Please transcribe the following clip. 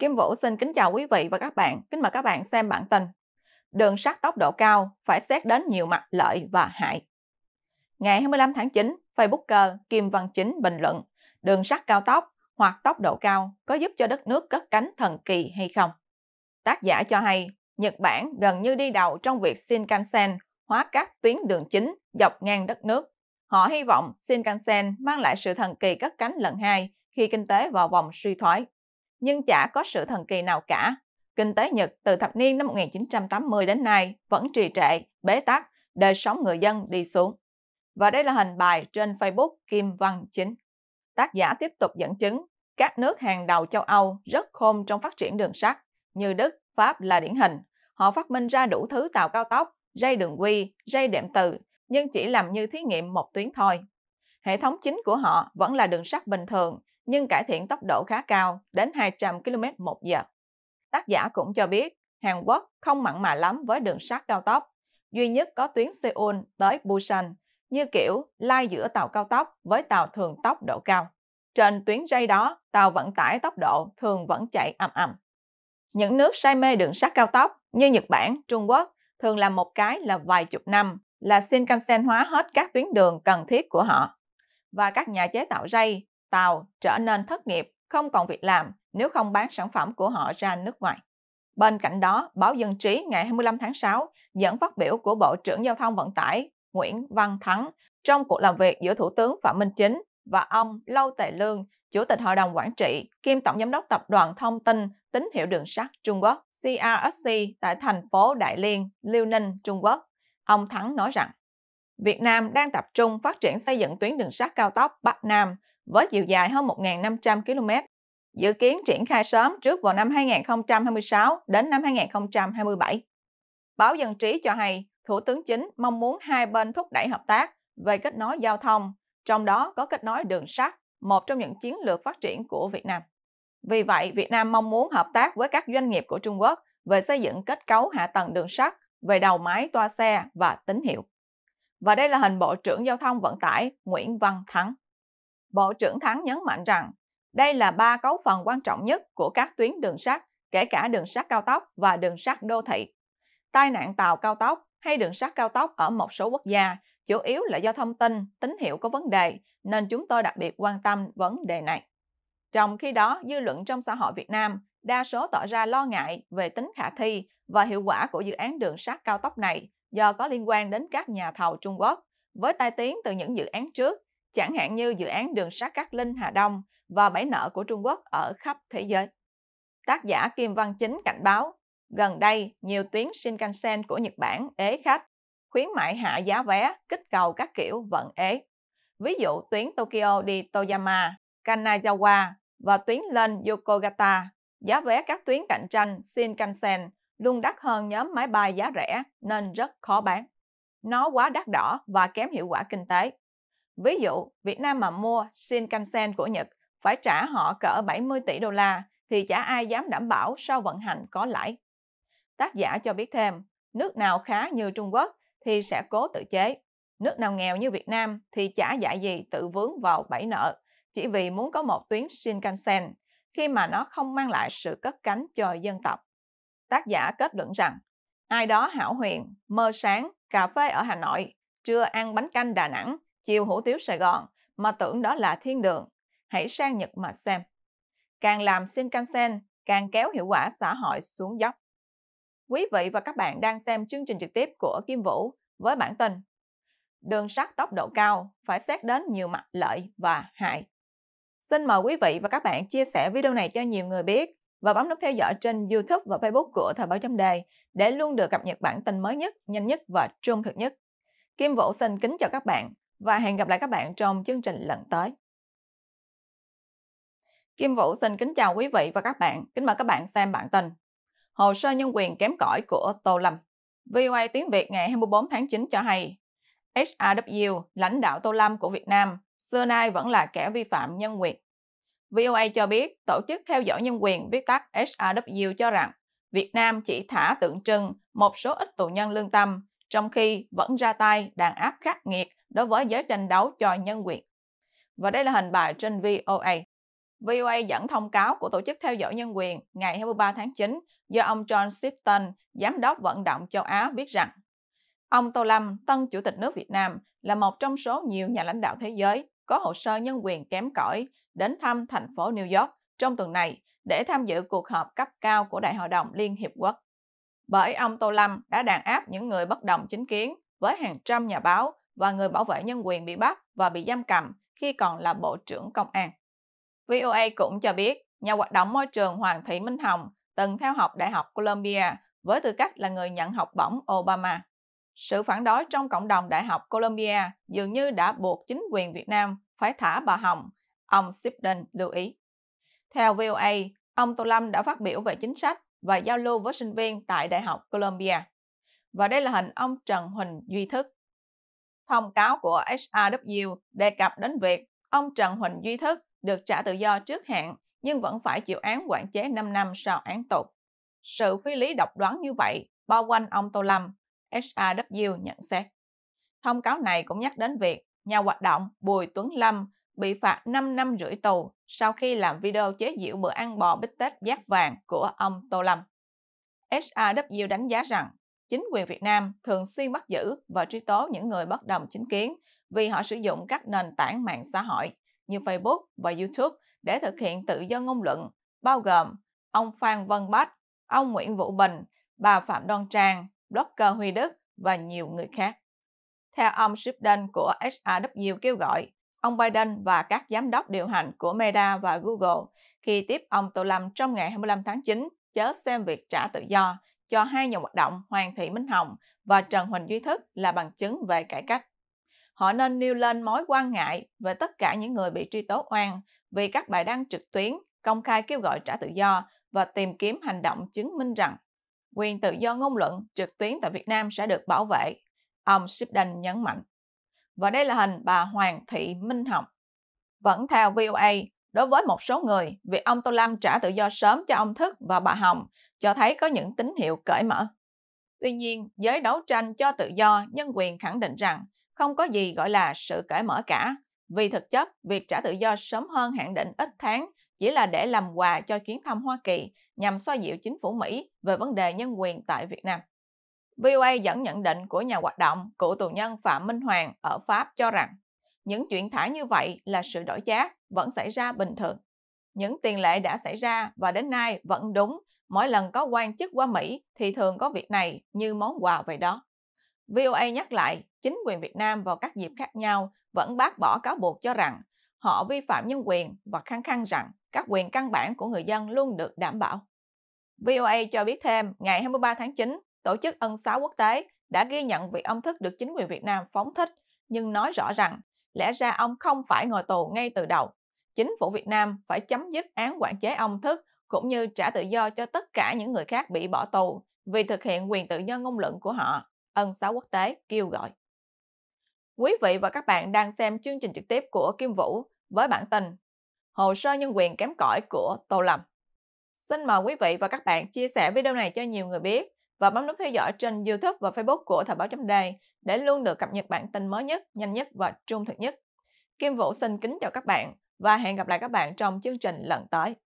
Kim Vũ xin kính chào quý vị và các bạn. Kính mời các bạn xem bản tin. Đường sắt tốc độ cao phải xét đến nhiều mặt lợi và hại. Ngày 25 tháng 9, Facebooker Kim Văn Chính bình luận đường sắt cao tốc hoặc tốc độ cao có giúp cho đất nước cất cánh thần kỳ hay không? Tác giả cho hay Nhật Bản gần như đi đầu trong việc Shinkansen hóa các tuyến đường chính dọc ngang đất nước. Họ hy vọng Shinkansen mang lại sự thần kỳ cất cánh lần hai khi kinh tế vào vòng suy thoái. Nhưng chả có sự thần kỳ nào cả. Kinh tế Nhật từ thập niên năm 1980 đến nay vẫn trì trệ, bế tắc, đời sống người dân đi xuống. Và đây là hình bài trên Facebook Kim Văn Chính. Tác giả tiếp tục dẫn chứng, các nước hàng đầu châu Âu rất khôn trong phát triển đường sắt, như Đức, Pháp là điển hình. Họ phát minh ra đủ thứ tàu cao tốc, dây đường quy, dây đệm từ, nhưng chỉ làm như thí nghiệm một tuyến thôi. Hệ thống chính của họ vẫn là đường sắt bình thường, nhưng cải thiện tốc độ khá cao, đến 200 km/h. Tác giả cũng cho biết, Hàn Quốc không mặn mà lắm với đường sắt cao tốc, duy nhất có tuyến Seoul tới Busan, như kiểu lai giữa tàu cao tốc với tàu thường tốc độ cao. Trên tuyến dây đó, tàu vận tải tốc độ thường vẫn chạy ầm ầm. Những nước say mê đường sắt cao tốc như Nhật Bản, Trung Quốc thường làm một cái là vài chục năm, là Shinkansen hóa hết các tuyến đường cần thiết của họ. Và các nhà chế tạo dây, tàu trở nên thất nghiệp, không còn việc làm nếu không bán sản phẩm của họ ra nước ngoài. Bên cạnh đó, báo Dân Trí ngày 25 tháng 6 dẫn phát biểu của Bộ trưởng Giao thông Vận tải Nguyễn Văn Thắng trong cuộc làm việc giữa Thủ tướng Phạm Minh Chính và ông Lưu Tái Lương, Chủ tịch Hội đồng Quản trị, kiêm Tổng Giám đốc Tập đoàn Thông tin Tín hiệu Đường sắt Trung Quốc CRRC tại thành phố Đại Liên, Liêu Ninh, Trung Quốc. Ông Thắng nói rằng, Việt Nam đang tập trung phát triển xây dựng tuyến đường sắt cao tốc Bắc Nam với chiều dài hơn 1.500 km, dự kiến triển khai sớm trước vào năm 2026 đến năm 2027. Báo Dân Trí cho hay, Thủ tướng Chính mong muốn hai bên thúc đẩy hợp tác về kết nối giao thông, trong đó có kết nối đường sắt, một trong những chiến lược phát triển của Việt Nam. Vì vậy, Việt Nam mong muốn hợp tác với các doanh nghiệp của Trung Quốc về xây dựng kết cấu hạ tầng đường sắt, về đầu máy toa xe và tín hiệu. Và đây là hình Bộ trưởng Giao thông Vận tải Nguyễn Văn Thắng. Bộ trưởng Thắng nhấn mạnh rằng, đây là ba cấu phần quan trọng nhất của các tuyến đường sắt, kể cả đường sắt cao tốc và đường sắt đô thị. Tai nạn tàu cao tốc hay đường sắt cao tốc ở một số quốc gia chủ yếu là do thông tin, tín hiệu có vấn đề, nên chúng tôi đặc biệt quan tâm vấn đề này. Trong khi đó, dư luận trong xã hội Việt Nam đa số tỏ ra lo ngại về tính khả thi và hiệu quả của dự án đường sắt cao tốc này do có liên quan đến các nhà thầu Trung Quốc, với tai tiếng từ những dự án trước, chẳng hạn như dự án đường sắt Cát Linh Hà Đông và bãi nợ của Trung Quốc ở khắp thế giới. Tác giả Kim Văn Chính cảnh báo, gần đây nhiều tuyến Shinkansen của Nhật Bản ế khách, khuyến mại hạ giá vé, kích cầu các kiểu vẫn ế. Ví dụ tuyến Tokyo đi Toyama, Kanazawa và tuyến lên Yokogata, giá vé các tuyến cạnh tranh Shinkansen luôn đắt hơn nhóm máy bay giá rẻ nên rất khó bán. Nó quá đắt đỏ và kém hiệu quả kinh tế. Ví dụ, Việt Nam mà mua Shinkansen của Nhật phải trả họ cỡ 70 tỷ đô la thì chả ai dám đảm bảo sau vận hành có lãi. Tác giả cho biết thêm, nước nào khá như Trung Quốc thì sẽ cố tự chế. Nước nào nghèo như Việt Nam thì chả dại gì tự vướng vào bẫy nợ, chỉ vì muốn có một tuyến Shinkansen, khi mà nó không mang lại sự cất cánh cho dân tộc. Tác giả kết luận rằng, ai đó hão huyền, mơ sáng, cà phê ở Hà Nội, trưa ăn bánh canh Đà Nẵng, chiều hủ tiếu Sài Gòn mà tưởng đó là thiên đường. Hãy sang Nhật mà xem. Càng làm Shinkansen, càng kéo hiệu quả xã hội xuống dốc. Quý vị và các bạn đang xem chương trình trực tiếp của Kim Vũ với bản tin Đường sắt tốc độ cao phải xét đến nhiều mặt lợi và hại. Xin mời quý vị và các bạn chia sẻ video này cho nhiều người biết và bấm nút theo dõi trên YouTube và Facebook của Thời báo chấm đề để luôn được cập nhật bản tin mới nhất, nhanh nhất và trung thực nhất. Kim Vũ xin kính chào các bạn và hẹn gặp lại các bạn trong chương trình lần tới. Kim Vũ xin kính chào quý vị và các bạn, kính mời các bạn xem bản tin Hồ sơ nhân quyền kém cỏi của Tô Lâm. VOA tiếng Việt ngày 24 tháng 9 cho hay HRW, lãnh đạo Tô Lâm của Việt Nam, xưa nay vẫn là kẻ vi phạm nhân quyền. VOA cho biết tổ chức theo dõi nhân quyền viết tắt HRW cho rằng Việt Nam chỉ thả tượng trưng một số ít tù nhân lương tâm, trong khi vẫn ra tay đàn áp khắc nghiệt đối với giới tranh đấu cho nhân quyền. Và đây là hình bài trên VOA. VOA dẫn thông cáo của Tổ chức Theo dõi Nhân quyền ngày 23 tháng 9 do ông John Shipton, Giám đốc vận động châu Á viết rằng ông Tô Lâm, tân Chủ tịch nước Việt Nam, là một trong số nhiều nhà lãnh đạo thế giới có hồ sơ nhân quyền kém cỏi đến thăm thành phố New York trong tuần này để tham dự cuộc họp cấp cao của Đại hội đồng Liên Hiệp Quốc. Bởi ông Tô Lâm đã đàn áp những người bất đồng chính kiến với hàng trăm nhà báo và người bảo vệ nhân quyền bị bắt và bị giam cầm khi còn là Bộ trưởng Công an. VOA cũng cho biết, nhà hoạt động môi trường Hoàng Thị Minh Hồng từng theo học Đại học Columbia với tư cách là người nhận học bổng Obama. Sự phản đối trong cộng đồng Đại học Columbia dường như đã buộc chính quyền Việt Nam phải thả bà Hồng, ông Shipton lưu ý. Theo VOA, ông Tô Lâm đã phát biểu về chính sách và giao lưu với sinh viên tại Đại học Columbia. Và đây là hình ông Trần Huỳnh Duy Thức. Thông cáo của HRW đề cập đến việc ông Trần Huỳnh Duy Thức được trả tự do trước hạn nhưng vẫn phải chịu án quản chế 5 năm sau án tù. Sự phi lý độc đoán như vậy bao quanh ông Tô Lâm, HRW nhận xét. Thông cáo này cũng nhắc đến việc nhà hoạt động Bùi Tuấn Lâm bị phạt 5 năm rưỡi tù sau khi làm video chế giễu bữa ăn bò bít tết giác vàng của ông Tô Lâm. HRW đánh giá rằng chính quyền Việt Nam thường xuyên bắt giữ và truy tố những người bất đồng chính kiến vì họ sử dụng các nền tảng mạng xã hội như Facebook và YouTube để thực hiện tự do ngôn luận, bao gồm ông Phan Văn Bách, ông Nguyễn Vũ Bình, bà Phạm Đoan Trang, blogger Huy Đức và nhiều người khác. Theo ông Shipton của HRW kêu gọi, ông Biden và các giám đốc điều hành của Meta và Google khi tiếp ông Tô Lâm trong ngày 25 tháng 9 chớ xem việc trả tự do cho hai nhà hoạt động Hoàng Thị Minh Hồng và Trần Huỳnh Duy Thức là bằng chứng về cải cách. Họ nên nêu lên mối quan ngại về tất cả những người bị truy tố oan vì các bài đăng trực tuyến công khai kêu gọi trả tự do và tìm kiếm hành động chứng minh rằng quyền tự do ngôn luận trực tuyến tại Việt Nam sẽ được bảo vệ, ông Shipton nhấn mạnh. Và đây là hình bà Hoàng Thị Minh Hồng. Vẫn theo VOA, đối với một số người, việc ông Tô Lâm trả tự do sớm cho ông Thức và bà Hồng cho thấy có những tín hiệu cởi mở. Tuy nhiên, giới đấu tranh cho tự do, nhân quyền khẳng định rằng không có gì gọi là sự cởi mở cả, vì thực chất việc trả tự do sớm hơn hạn định ít tháng chỉ là để làm quà cho chuyến thăm Hoa Kỳ nhằm xoa dịu chính phủ Mỹ về vấn đề nhân quyền tại Việt Nam. VOA dẫn nhận định của nhà hoạt động cựu tù nhân Phạm Minh Hoàng ở Pháp cho rằng những chuyện thả như vậy là sự đổi trác vẫn xảy ra bình thường. Những tiền lệ đã xảy ra và đến nay vẫn đúng, mỗi lần có quan chức qua Mỹ thì thường có việc này như món quà vậy đó. VOA nhắc lại, chính quyền Việt Nam vào các dịp khác nhau vẫn bác bỏ cáo buộc cho rằng họ vi phạm nhân quyền và khăng khăng rằng các quyền căn bản của người dân luôn được đảm bảo. VOA cho biết thêm, ngày 23 tháng 9, Tổ chức Ân xá Quốc tế đã ghi nhận việc ông Thức được chính quyền Việt Nam phóng thích, nhưng nói rõ rằng lẽ ra ông không phải ngồi tù ngay từ đầu. Chính phủ Việt Nam phải chấm dứt án quản chế ông Thức cũng như trả tự do cho tất cả những người khác bị bỏ tù vì thực hiện quyền tự do ngôn luận của họ, Ân xá Quốc tế kêu gọi. Quý vị và các bạn đang xem chương trình trực tiếp của Kim Vũ với bản tin Hồ sơ nhân quyền kém cỏi của Tô Lâm. Xin mời quý vị và các bạn chia sẻ video này cho nhiều người biết và bấm nút theo dõi trên YouTube và Facebook của Thời báo .de để luôn được cập nhật bản tin mới nhất, nhanh nhất và trung thực nhất. Kim Vũ xin kính chào các bạn và hẹn gặp lại các bạn trong chương trình lần tới.